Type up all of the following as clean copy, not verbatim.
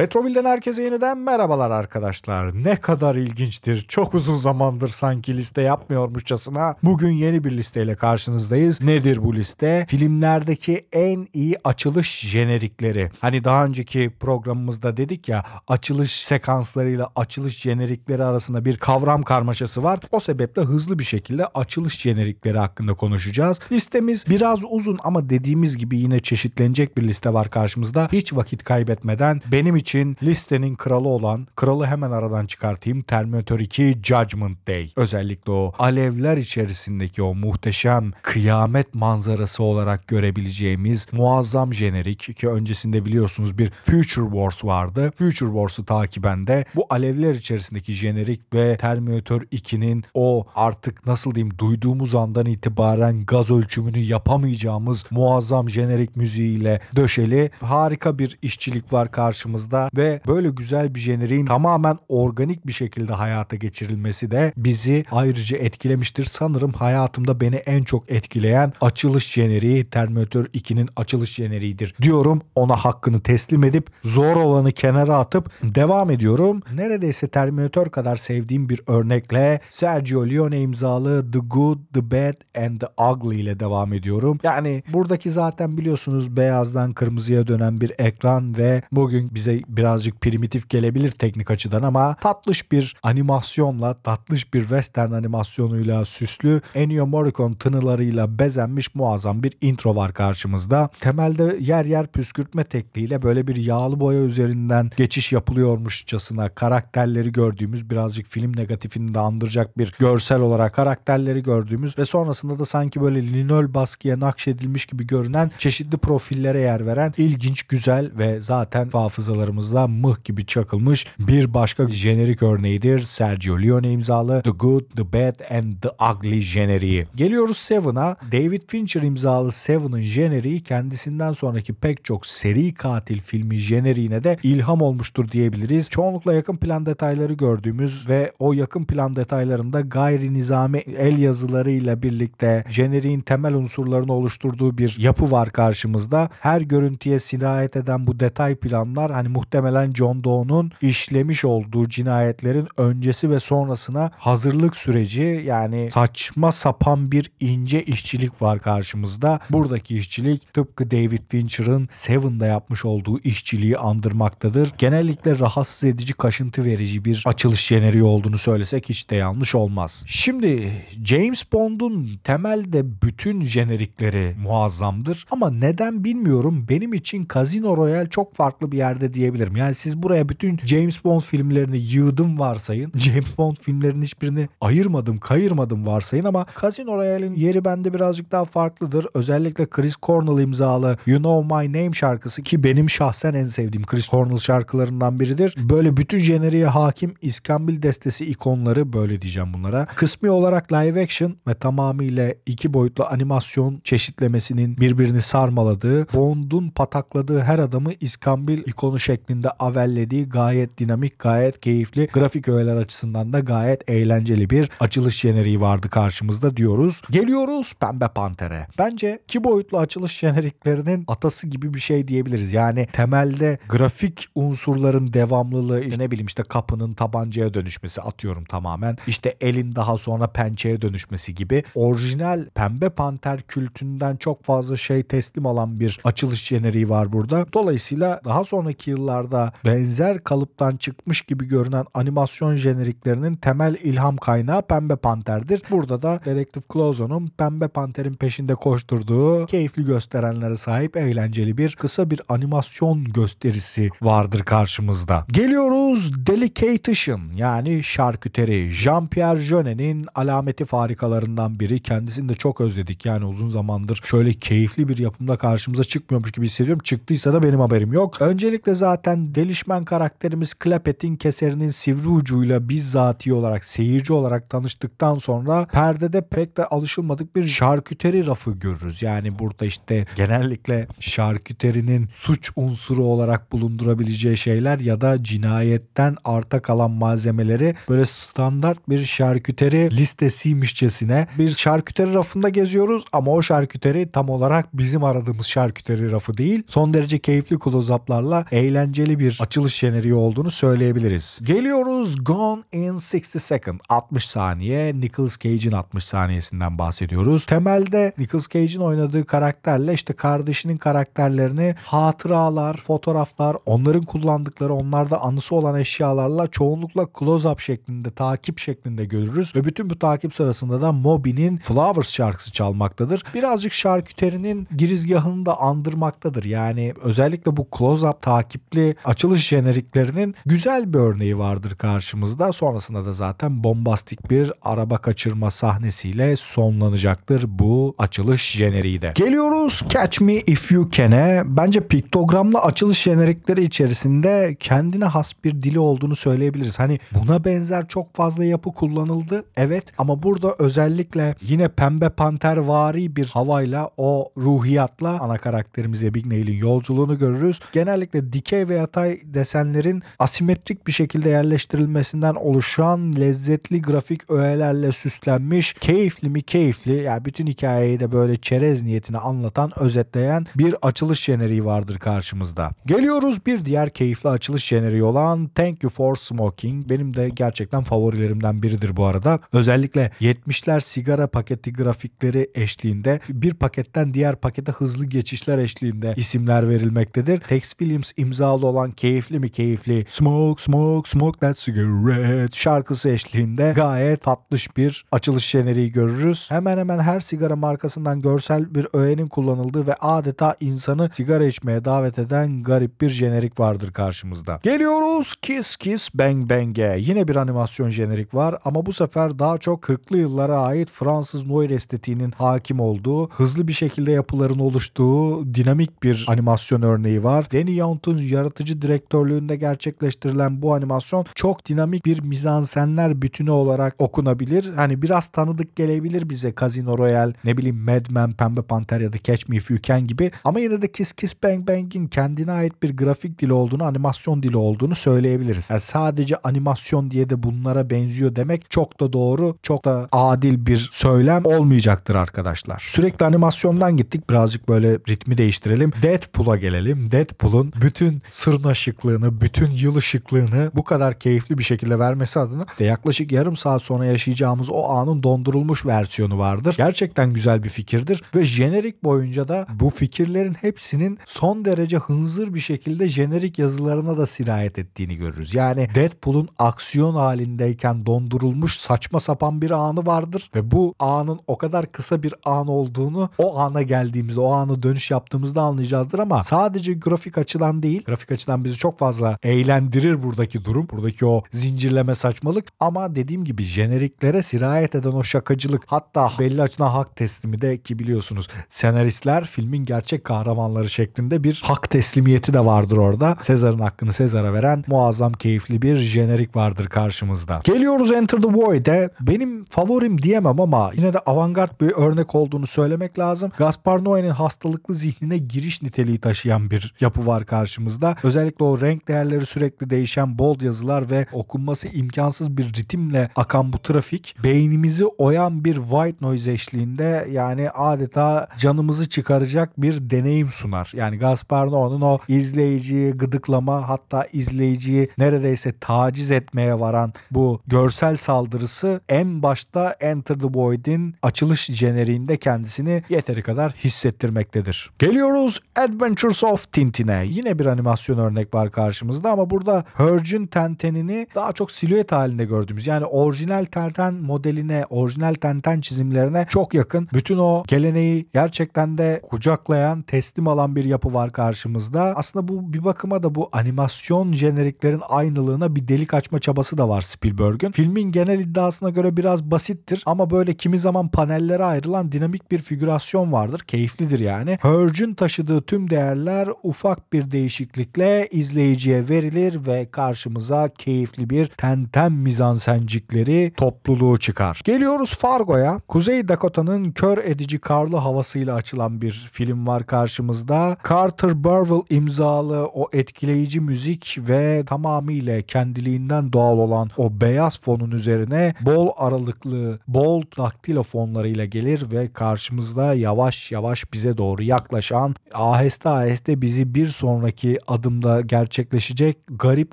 Retroville'den herkese yeniden merhabalar arkadaşlar. Ne kadar ilginçtir. Çok uzun zamandır sanki liste yapmıyormuşçasına bugün yeni bir listeyle karşınızdayız. Nedir bu liste? Filmlerdeki en iyi açılış jenerikleri. Hani daha önceki programımızda dedik ya, açılış sekanslarıyla açılış jenerikleri arasında bir kavram karmaşası var. O sebeple hızlı bir şekilde açılış jenerikleri hakkında konuşacağız. Listemiz biraz uzun ama dediğimiz gibi yine çeşitlenecek bir liste var karşımızda. Hiç vakit kaybetmeden benim için listenin kralı olan, kralı hemen aradan çıkartayım, Terminator 2 Judgment Day. Özellikle o alevler içerisindeki o muhteşem kıyamet manzarası olarak görebileceğimiz muazzam jenerik ki öncesinde biliyorsunuz bir Future Wars vardı. Future Wars'u takiben de bu alevler içerisindeki jenerik ve Terminator 2'nin o artık nasıl diyeyim duyduğumuz andan itibaren gaz ölçümünü yapamayacağımız muazzam jenerik müziğiyle döşeli harika bir işçilik var karşımızda ve böyle güzel bir jeneriğin tamamen organik bir şekilde hayata geçirilmesi de bizi ayrıca etkilemiştir. Sanırım hayatımda beni en çok etkileyen açılış jeneriği Terminator 2'nin açılış jeneriğidir diyorum. Ona hakkını teslim edip zor olanı kenara atıp devam ediyorum. Neredeyse Terminator kadar sevdiğim bir örnekle Sergio Leone imzalı The Good The Bad and The Ugly ile devam ediyorum. Yani buradaki zaten biliyorsunuz beyazdan kırmızıya dönen bir ekran ve bugün bize birazcık primitif gelebilir teknik açıdan ama tatlış bir animasyonla, tatlış bir western animasyonuyla süslü, Ennio Morricone tınılarıyla bezenmiş muazzam bir intro var karşımızda. Temelde yer yer püskürtme tekniğiyle böyle bir yağlı boya üzerinden geçiş yapılıyormuşçasına karakterleri gördüğümüz, birazcık film negatifini de andıracak bir görsel olarak karakterleri gördüğümüz ve sonrasında da sanki böyle linol baskıya nakşedilmiş gibi görünen çeşitli profillere yer veren ilginç, güzel ve zaten hafızalarımızla mıh gibi çakılmış bir başka jenerik örneğidir. Sergio Leone imzalı The Good, The Bad and The Ugly jeneriği. Geliyoruz Seven'a. David Fincher imzalı Seven'ın jeneriği kendisinden sonraki pek çok seri katil filmi jeneriğine de ilham olmuştur diyebiliriz. Çoğunlukla yakın plan detayları gördüğümüz ve o yakın plan detaylarında gayri nizami el yazılarıyla birlikte jeneriğin temel unsurlarını oluşturduğu bir yapı var karşımızda. Her görüntüye sirayet eden bu detay planlar hani muhtemelen John Doe'nun işlemiş olduğu cinayetlerin öncesi ve sonrasına hazırlık süreci, yani saçma sapan bir ince işçilik var karşımızda. Buradaki işçilik tıpkı David Fincher'ın Seven'da yapmış olduğu işçiliği andırmaktadır. Genellikle rahatsız edici, kaşıntı verici bir açılış jeneriği olduğunu söylesek hiç de yanlış olmaz. Şimdi James Bond'un temelde bütün jenerikleri muazzamdır ama neden bilmiyorum, benim için Casino Royale çok farklı bir yerde diyebilirim. Yani siz buraya bütün James Bond filmlerini yığdım varsayın. James Bond filmlerinin hiçbirini ayırmadım, kayırmadım varsayın ama Casino Royale'in yeri bende birazcık daha farklıdır. Özellikle Chris Cornell imzalı You Know My Name şarkısı ki benim şahsen en sevdiğim Chris Cornell şarkılarından biridir. Böyle bütün jeneriğe hakim İskambil destesi ikonları, böyle diyeceğim bunlara. Kısmi olarak live action ve tamamıyla iki boyutlu animasyon çeşitlemesinin birbirini sarmaladığı, Bond'un patakladığı her adamı İskambil ikonu şeklinde avellediği gayet dinamik, gayet keyifli, grafik öğeler açısından da gayet eğlenceli bir açılış jeneriği vardı karşımızda diyoruz. Geliyoruz Pembe Panter'e. Bence iki boyutlu açılış jeneriklerinin atası gibi bir şey diyebiliriz. Yani temelde grafik unsurların devamlılığı, işte ne bileyim işte kapının tabancaya dönüşmesi, atıyorum tamamen, işte elin daha sonra pençeye dönüşmesi gibi orijinal Pembe Panter kültünden çok fazla şey teslim alan bir açılış jeneriği var burada. Dolayısıyla daha sonraki yıllarda benzer kalıptan çıkmış gibi görünen animasyon jeneriklerinin temel ilham kaynağı Pembe Panter'dir. Burada da Dedektif Clouseau'nun Pembe Panter'in peşinde koşturduğu, keyifli gösterenlere sahip eğlenceli bir kısa bir animasyon gösterisi vardır karşımızda. Geliyoruz Delicatessen, yani şarküteri. Jean-Pierre Jeunet'in alameti farikalarından biri. Kendisini de çok özledik. Yani uzun zamandır şöyle keyifli bir yapımda karşımıza çıkmıyormuş gibi hissediyorum. Çıktıysa da benim haberim yok. Öncelikle zaten delişmen karakterimiz Clapet'in keserinin sivri ucuyla bizzatihi olarak, seyirci olarak tanıştıktan sonra perdede pek de alışılmadık bir şarküteri rafı görürüz. Yani burada işte genellikle şarküterinin suç unsuru olarak bulundurabileceği şeyler ya da cinayetten arta kalan malzemeleri böyle standart bir şarküteri listesiymişçesine bir şarküteri rafında geziyoruz ama o şarküteri tam olarak bizim aradığımız şarküteri rafı değil. Son derece keyifli close-up'larla eğlenceli eğlenceli bir açılış jeneriği olduğunu söyleyebiliriz. Geliyoruz Gone in 60 Seconds. 60 saniye. Nicolas Cage'in 60 saniyesinden bahsediyoruz. Temelde Nicolas Cage'in oynadığı karakterle işte kardeşinin karakterlerini hatıralar, fotoğraflar, onların kullandıkları, onlarda anısı olan eşyalarla çoğunlukla close-up şeklinde, takip şeklinde görürüz ve bütün bu takip sırasında da Moby'nin Flowers şarkısı çalmaktadır. Birazcık şarküterinin girizgahını da andırmaktadır. Yani özellikle bu close-up takipli açılış jeneriklerinin güzel bir örneği vardır karşımızda. Sonrasında da zaten bombastik bir araba kaçırma sahnesiyle sonlanacaktır bu açılış jeneriği de. Geliyoruz Catch Me If You Can'e. Bence piktogramlı açılış jenerikleri içerisinde kendine has bir dili olduğunu söyleyebiliriz. Hani buna benzer çok fazla yapı kullanıldı. Evet, ama burada özellikle yine Pembe Panter vari bir havayla, o ruhiyatla ana karakterimiz Big Nail'in yolculuğunu görürüz. Genellikle dikey ve yatay desenlerin asimetrik bir şekilde yerleştirilmesinden oluşan lezzetli grafik öğelerle süslenmiş, keyifli mi keyifli, yani bütün hikayeyi de böyle çerez niyetine anlatan, özetleyen bir açılış jeneriği vardır karşımızda. Geliyoruz bir diğer keyifli açılış jeneriği olan Thank You For Smoking. Benim de gerçekten favorilerimden biridir bu arada. Özellikle 70'ler sigara paketi grafikleri eşliğinde bir paketten diğer pakete hızlı geçişler eşliğinde isimler verilmektedir. Tex Williams imzalı olan keyifli mi keyifli Smoke, Smoke, Smoke That Cigarette şarkısı eşliğinde gayet tatlış bir açılış jeneriği görürüz. Hemen hemen her sigara markasından görsel bir öğenin kullanıldığı ve adeta insanı sigara içmeye davet eden garip bir jenerik vardır karşımızda. Geliyoruz Kiss Kiss Bang Bang'e. Yine bir animasyon jenerik var ama bu sefer daha çok 40'lı yıllara ait Fransız noir estetiğinin hakim olduğu, hızlı bir şekilde yapıların oluştuğu dinamik bir animasyon örneği var. Danny Yount'un yaratıcı direktörlüğünde gerçekleştirilen bu animasyon çok dinamik bir mizansenler bütünü olarak okunabilir. Hani biraz tanıdık gelebilir bize Casino Royale, ne bileyim Mad Men, Pembe Panter ya da Catch Me If You Can gibi, ama yine de Kiss Kiss Bang Bang'in kendine ait bir grafik dili olduğunu, animasyon dili olduğunu söyleyebiliriz. Yani sadece animasyon diye de bunlara benziyor demek çok da doğru, çok da adil bir söylem olmayacaktır arkadaşlar. Sürekli animasyondan gittik, birazcık böyle ritmi değiştirelim. Deadpool'a gelelim. Deadpool'un bütün sırnaşıklığını, bütün yıl ışıklığını bu kadar keyifli bir şekilde vermesi adına de yaklaşık yarım saat sonra yaşayacağımız o anın dondurulmuş versiyonu vardır. Gerçekten güzel bir fikirdir ve jenerik boyunca da bu fikirlerin hepsinin son derece hınzır bir şekilde jenerik yazılarına da sirayet ettiğini görürüz. Yani Deadpool'un aksiyon halindeyken dondurulmuş saçma sapan bir anı vardır ve bu anın o kadar kısa bir an olduğunu o ana geldiğimizde, o ana dönüş yaptığımızda anlayacağızdır. Ama sadece grafik açıdan değil, grafik açıdan bizi çok fazla eğlendirir buradaki durum, buradaki o zincirleme saçmalık, ama dediğim gibi jeneriklere sirayet eden o şakacılık, hatta belli açıdan hak teslimi de, ki biliyorsunuz senaristler filmin gerçek kahramanları şeklinde bir hak teslimiyeti de vardır orada. Sezar'ın hakkını Sezar'a veren muazzam keyifli bir jenerik vardır karşımızda. Geliyoruz Enter the Void'e. Benim favorim diyemem ama yine de avantgard bir örnek olduğunu söylemek lazım. Gaspar Noé'nin hastalıklı zihnine giriş niteliği taşıyan bir yapı var karşımızda. Özellikle o renk değerleri sürekli değişen bold yazılar ve okunması imkansız bir ritimle akan bu trafik beynimizi oyan bir white noise eşliğinde, yani adeta canımızı çıkaracak bir deneyim sunar. Yani Gaspar Noé'nin o izleyiciyi gıdıklama, hatta izleyiciyi neredeyse taciz etmeye varan bu görsel saldırısı en başta Enter the Void'in açılış jeneriğinde kendisini yeteri kadar hissettirmektedir. Geliyoruz Adventures of Tintine'e. Yine bir animasyon örnek var karşımızda ama burada Herg'in Tenten'ini daha çok silüet halinde gördüğümüz, yani orijinal Tenten modeline, orijinal Tenten çizimlerine çok yakın, bütün o geleneği gerçekten de kucaklayan, teslim alan bir yapı var karşımızda. Aslında bu bir bakıma da bu animasyon jeneriklerin aynılığına bir delik açma çabası da var Spielberg'ün. Filmin genel iddiasına göre biraz basittir ama böyle kimi zaman panellere ayrılan dinamik bir figürasyon vardır. Keyiflidir yani. Herg'in taşıdığı tüm değerler ufak bir değişiklikle izleyiciye verilir ve karşımıza keyifli bir Tenten mizansencikleri topluluğu çıkar. Geliyoruz Fargo'ya. Kuzey Dakota'nın kör edici karlı havasıyla açılan bir film var karşımızda. Carter Burwell imzalı o etkileyici müzik ve tamamıyla kendiliğinden doğal olan o beyaz fonun üzerine bol aralıklı, bol daktilo fonlarıyla gelir ve karşımızda yavaş yavaş bize doğru yaklaşan, aheste aheste bizi bir sonraki adımda gerçekleşecek garip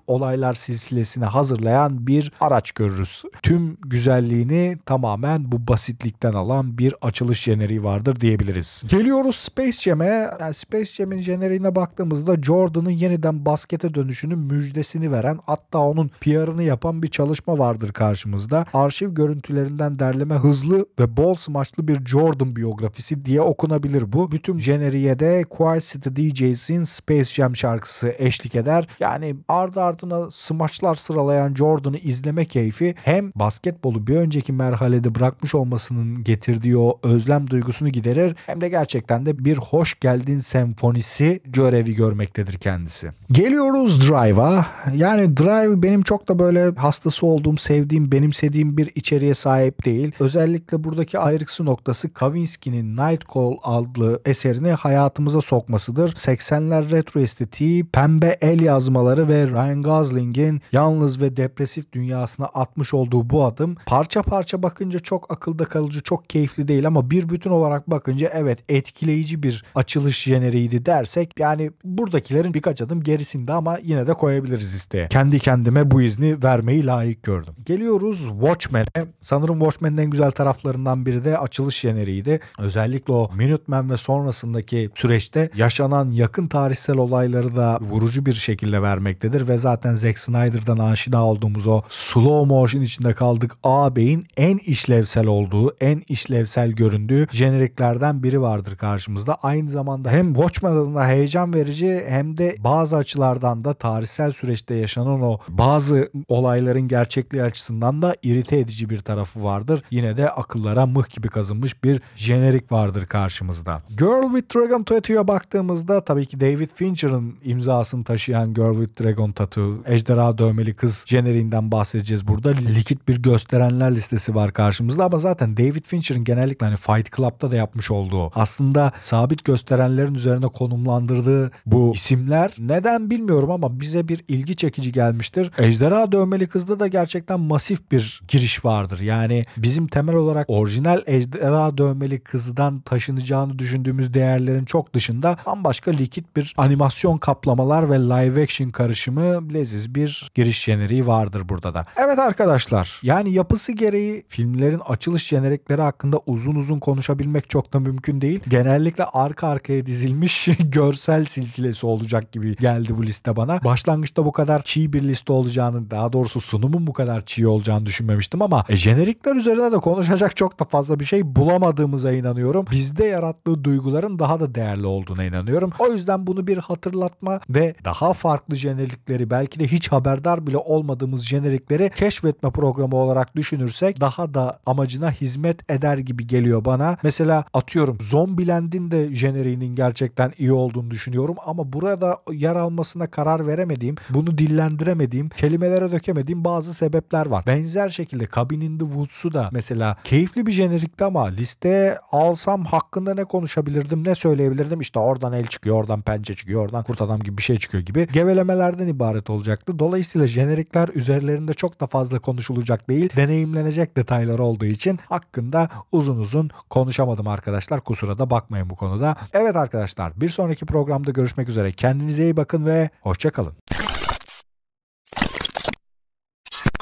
olaylar silsilesini hazırlayan bir araç görürüz. Tüm güzelliğini tamamen bu basitlikten alan bir açılış jeneriği vardır diyebiliriz. Geliyoruz Space Jam'e. Yani Space Jam'in jeneriğine baktığımızda Jordan'ın yeniden baskete dönüşünün müjdesini veren, hatta onun PR'ını yapan bir çalışma vardır karşımızda. Arşiv görüntülerinden derleme hızlı ve bol smaçlı bir Jordan biyografisi diye okunabilir bu. Bütün jeneriğe de Quiet City DJ'sin Space Jam şarkısı eşlik eder. Yani ardı ardına smaçlar sıralayan Jordan'ı izleme keyfi hem basketbolu bir önceki merhalede bırakmış olmasının getirdiği o özlem duygusunu giderir, hem de gerçekten de bir hoş geldin senfonisi görevi görmektedir kendisi. Geliyoruz Drive'a. Yani Drive benim çok da böyle hastası olduğum, sevdiğim, benimsediğim bir içeriğe sahip değil. Özellikle buradaki ayrıksı noktası Kavinsky'nin Nightcall adlı eserini hayatımıza sokmasıdır. 80'ler retro estetiği, pembe el yazmaları ve Ryan Gosling'in yalnız ve depresif dünyasına atmış olduğu bu adım parça parça bakınca çok akılda kalıcı, çok keyifli değil, ama bir bütün olarak bakınca evet etkileyici bir açılış jeneriğiydi dersek, yani buradakilerin birkaç adım gerisinde ama yine de koyabiliriz listeye. Kendi kendime bu izni vermeyi layık gördüm. Geliyoruz Watchmen'e. Sanırım Watchmen'in en güzel taraflarından biri de açılış jeneriğiydi. Özellikle o Minutemen ve sonrasındaki süreçte yaşanan yakın tarihsel olayları da vurucu bir şekilde vermektedir ve zaten Zack Snyder'dan aşina olduğumuz o slow motion içinde kaldık ağabeyin en işlevsel olduğu, en işlevsel göründüğü jeneriklerden biri vardır karşımızda. Aynı zamanda hem Watchmen adına heyecan verici, hem de bazı açılardan da tarihsel süreçte yaşanan o bazı olayların gerçekliği açısından da irite edici bir tarafı vardır. Yine de akıllara mıh gibi kazınmış bir jenerik vardır karşımızda. Girl with Dragon Tattoo'ya baktığımızda tabii ki David Fincher'ın imzasını taşıyan Girl with Dragon Tattoo, Ejderha Dövmeli Kız jeneriğinden bahsedeceğiz burada. Likit bir gösterenler listesi var karşımızda, ama zaten David Fincher'ın genellikle hani Fight Club'ta da yapmış olduğu, aslında sabit gösterenlerin üzerine konumlandırdığı bu isimler neden bilmiyorum ama bize bir ilgi çekici gelmiştir. Ejderha Dövmeli Kız'da da gerçekten masif bir giriş vardır. Yani bizim temel olarak orijinal Ejderha Dövmeli Kız'dan taşınacağını düşündüğümüz değerlerin çok dışında bambaşka likit bir animasyon kaplamalar ve live action karışımı leziz bir giriş jeneriği vardır burada da. Evet arkadaşlar, yani yapısı gereği filmlerin açılış jenerikleri hakkında uzun uzun konuşabilmek çok da mümkün değil. Genellikle arka arkaya dizilmiş görsel silsilesi olacak gibi geldi bu liste bana. Başlangıçta bu kadar çiğ bir liste olacağını, daha doğrusu sunumun bu kadar çiğ olacağını düşünmemiştim ama jenerikler üzerine de konuşacak çok da fazla bir şey bulamadığımıza inanıyorum. Bizde yarattığı duyguların daha da değerli olduğuna inanıyorum. O yüzden bunu bir hatırlatma ve daha farklı jenerikleri, belki de hiç haberdar bile olmadığımız jenerikleri keşfetme programı olarak düşünürsek daha da amacına hizmet eder gibi geliyor bana. Mesela atıyorum Zombiland'in de jeneriğinin gerçekten iyi olduğunu düşünüyorum ama burada yer almasına karar veremediğim, bunu dillendiremediğim, kelimelere dökemediğim bazı sebepler var. Benzer şekilde Cabin in the Woods'u da mesela keyifli bir jenerikti ama listeye alsam hakkında ne konuşabilirdim, ne söyleyebilirdim? İşte oradan el çıkıyor, oradan pençe çıkıyor, oradan kurt adam gibi bir şey çıkıyor gibi gevelemelerden ibaret olacaktı. Dolayısıyla jenerikler üzerlerinde çok da fazla konuşulacak değil, deneyimlenecek detaylar olduğu için hakkında uzun uzun konuşamadım arkadaşlar. Kusura da bakmayın bu konuda. Evet arkadaşlar, bir sonraki programda görüşmek üzere. Kendinize iyi bakın ve hoşça kalın.